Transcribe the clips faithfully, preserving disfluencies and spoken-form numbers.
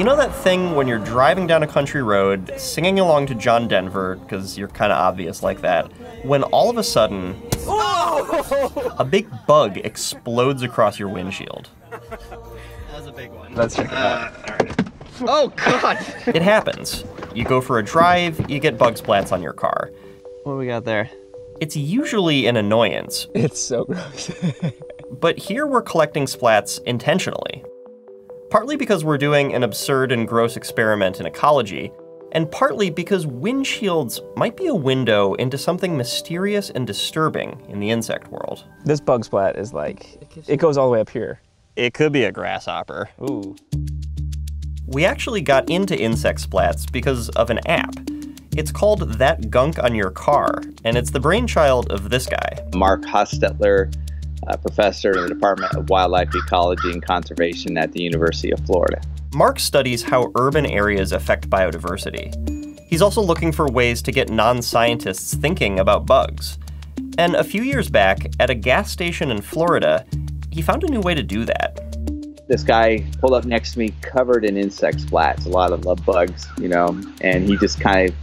You know that thing when you're driving down a country road, singing along to John Denver, because you're kind of obvious like that, when all of a sudden, oh! a big bug explodes across your windshield? That was a big one. Let's check it out. Uh, all right. Oh, God! It happens. You go for a drive, you get bug splats on your car. What do we got there? It's usually an annoyance. It's so gross. But here we're collecting splats intentionally. Partly because we're doing an absurd and gross experiment in ecology, and partly because windshields might be a window into something mysterious and disturbing in the insect world. This bug splat is like, it goes all the way up here. It could be a grasshopper. Ooh. We actually got into insect splats because of an app. It's called That Gunk on Your Car, and it's the brainchild of this guy. Mark Hostetler, a professor in the Department of Wildlife Ecology and Conservation at the University of Florida. Mark studies how urban areas affect biodiversity. He's also looking for ways to get non-scientists thinking about bugs. And a few years back, at a gas station in Florida, he found a new way to do that. This guy pulled up next to me covered in insect splats, a lot of love bugs, you know, and he just kind of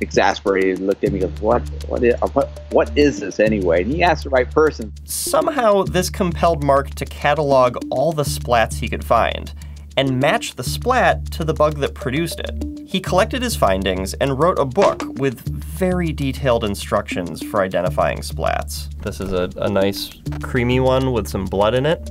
exasperated, looked at me, goes, what, what, is, what, what is this anyway? And he asked the right person. Somehow, this compelled Mark to catalog all the splats he could find and match the splat to the bug that produced it. He collected his findings and wrote a book with very detailed instructions for identifying splats. This is a, a nice creamy one with some blood in it.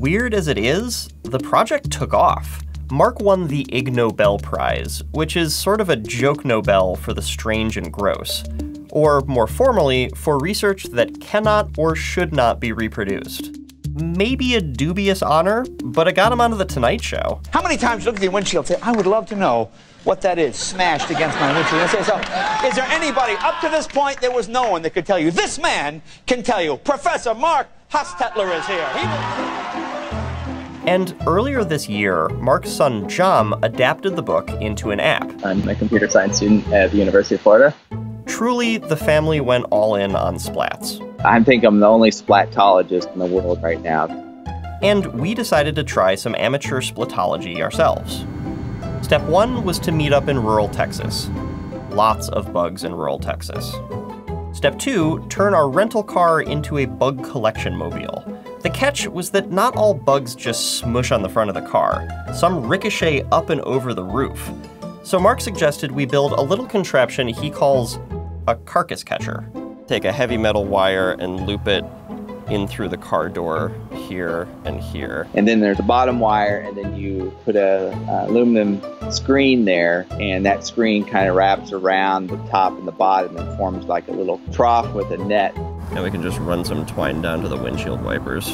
Weird as it is, the project took off. Mark won the Ig Nobel Prize, which is sort of a joke Nobel for the strange and gross, or more formally, for research that cannot or should not be reproduced. Maybe a dubious honor, but it got him onto The Tonight Show. How many times look at the windshield and say, I would love to know what that is smashed against my windshield? And say, so, is there anybody? Up to this point, there was no one that could tell you. This man can tell you. Professor Mark Hostetler is here. He will... And earlier this year, Mark's son, Jum, adapted the book into an app. I'm a computer science student at the University of Florida. Truly, the family went all in on splats. I think I'm the only splatologist in the world right now. And we decided to try some amateur splatology ourselves. Step one was to meet up in rural Texas. Lots of bugs in rural Texas. Step two, turn our rental car into a bug collection mobile. The catch was that not all bugs just smush on the front of the car. Some ricochet up and over the roof. So Mark suggested we build a little contraption he calls a carcass catcher. Take a heavy metal wire and loop it in through the car door here and here. And then there's a bottom wire, and then you put a uh, aluminum screen there, and that screen kind of wraps around the top and the bottom and forms like a little trough with a net. And we can just run some twine down to the windshield wipers.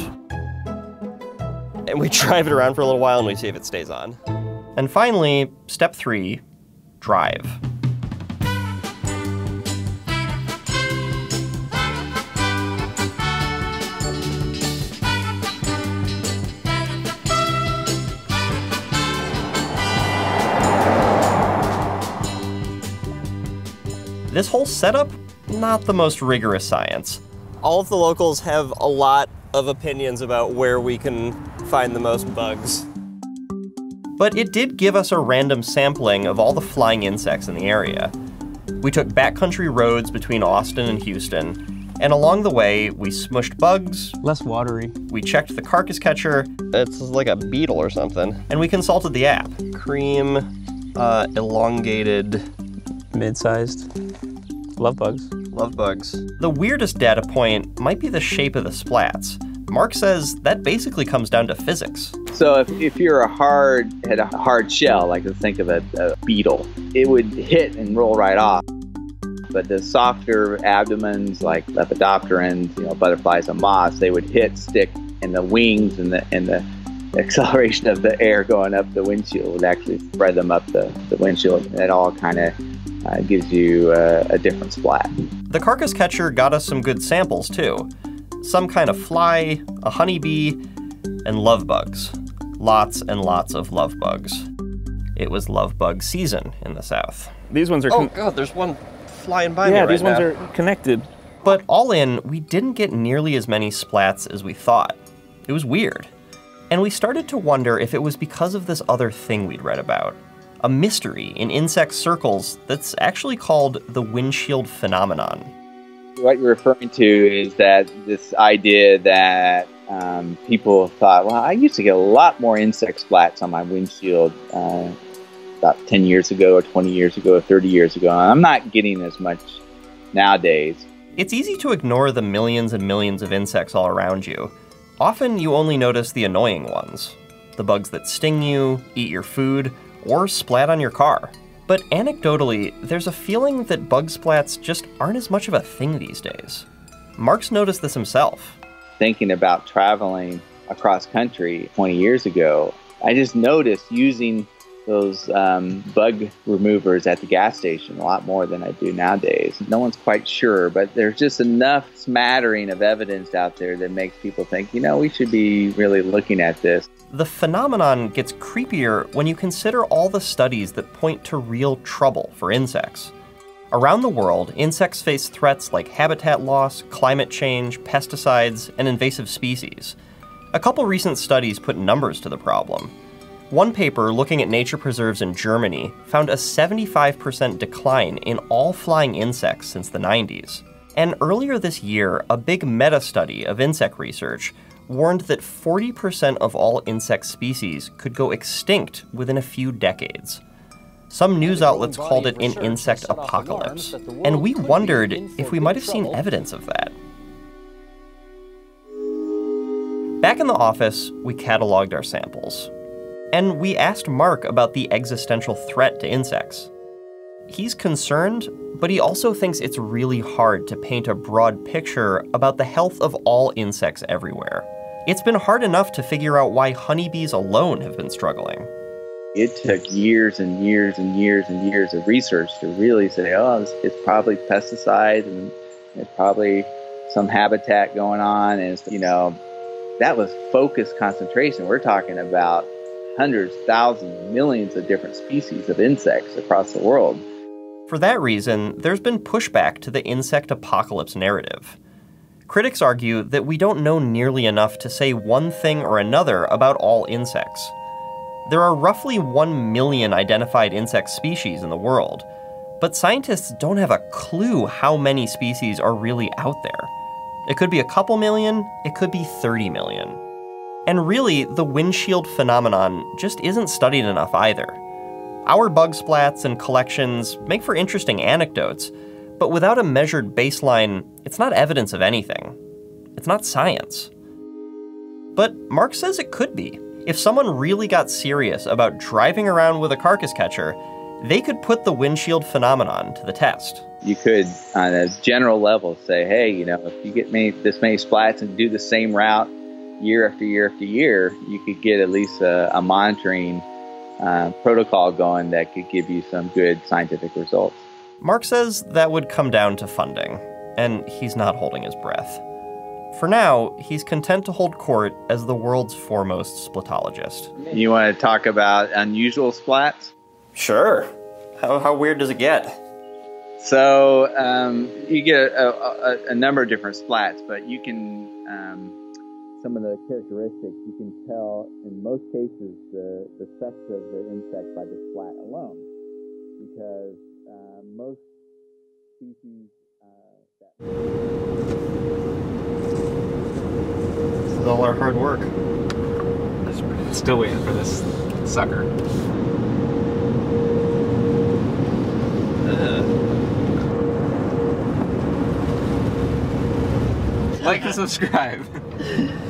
And we drive it around for a little while and we see if it stays on. And finally, step three, drive. This whole setup, not the most rigorous science. All of the locals have a lot of opinions about where we can find the most bugs. But it did give us a random sampling of all the flying insects in the area. We took backcountry roads between Austin and Houston, and along the way, we smushed bugs. Less watery. We checked the carcass catcher. It's like a beetle or something. And we consulted the app. Cream, uh, elongated. Mid-sized. Love bugs. Love bugs. The weirdest data point might be the shape of the splats. Mark says that basically comes down to physics. So if, if you're a hard, had a hard shell, like let's think of a, a beetle, it would hit and roll right off. But the softer abdomens, like lepidopterans, you know, butterflies and moths, they would hit, stick, and the wings and the and the acceleration of the air going up the windshield would actually spread them up the, the windshield, and it all kind of Uh, gives you uh, a different splat. The carcass catcher got us some good samples too. Some kind of fly, a honeybee, and love bugs. Lots and lots of love bugs. It was love bug season in the South. These ones are- Oh God, there's one flying by me right now. Yeah, these ones are connected. But all in, we didn't get nearly as many splats as we thought. It was weird. And we started to wonder if it was because of this other thing we'd read about, a mystery in insect circles that's actually called the windshield phenomenon. What you're referring to is that this idea that um, people thought, well, I used to get a lot more insect splats on my windshield uh, about ten years ago or twenty years ago or thirty years ago, and I'm not getting as much nowadays. It's easy to ignore the millions and millions of insects all around you. Often you only notice the annoying ones, the bugs that sting you, eat your food, or splat on your car. But anecdotally, there's a feeling that bug splats just aren't as much of a thing these days. Mark's noticed this himself. Thinking about traveling across country twenty years ago, I just noticed using those um, bug removers at the gas station a lot more than I do nowadays. No one's quite sure, but there's just enough smattering of evidence out there that makes people think, you know, we should be really looking at this. The phenomenon gets creepier when you consider all the studies that point to real trouble for insects. Around the world, insects face threats like habitat loss, climate change, pesticides, and invasive species. A couple recent studies put numbers to the problem. One paper looking at nature preserves in Germany found a seventy-five percent decline in all flying insects since the nineties. And earlier this year, a big meta-study of insect research warned that forty percent of all insect species could go extinct within a few decades. Some news outlets called it an insect apocalypse, and we wondered if we might have seen evidence of that. Back in the office, we cataloged our samples. And we asked Mark about the existential threat to insects. He's concerned, but he also thinks it's really hard to paint a broad picture about the health of all insects everywhere. It's been hard enough to figure out why honeybees alone have been struggling. It took years and years and years and years of research to really say, oh, it's probably pesticides and it's probably some habitat going on. And, you know, that was focused concentration. We're talking about hundreds, thousands, millions of different species of insects across the world. For that reason, there's been pushback to the insect apocalypse narrative. Critics argue that we don't know nearly enough to say one thing or another about all insects. There are roughly one million identified insect species in the world, but scientists don't have a clue how many species are really out there. It could be a couple million, it could be thirty million. And really, the windshield phenomenon just isn't studied enough either. Our bug splats and collections make for interesting anecdotes, but without a measured baseline, it's not evidence of anything. It's not science. But Mark says it could be. If someone really got serious about driving around with a carcass catcher, they could put the windshield phenomenon to the test. You could, on a general level, say, hey, you know, if you get many, this many splats and do the same route, year after year after year, you could get at least a, a monitoring uh, protocol going that could give you some good scientific results. Mark says that would come down to funding, and he's not holding his breath. For now, he's content to hold court as the world's foremost splatologist. You want to talk about unusual splats? Sure. How, how weird does it get? So um, you get a, a, a number of different splats, but you can... Um, Some of the characteristics you can tell, in most cases, the, the sex of the insect by the splat alone, because uh, most species uh, that... This is all our hard work. I'm still waiting for this sucker. Uh. Like and subscribe.